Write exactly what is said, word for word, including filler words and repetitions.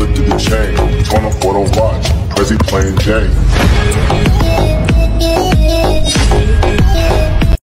bullet through the chain. Torn up auto watch, Prezi playing Jane.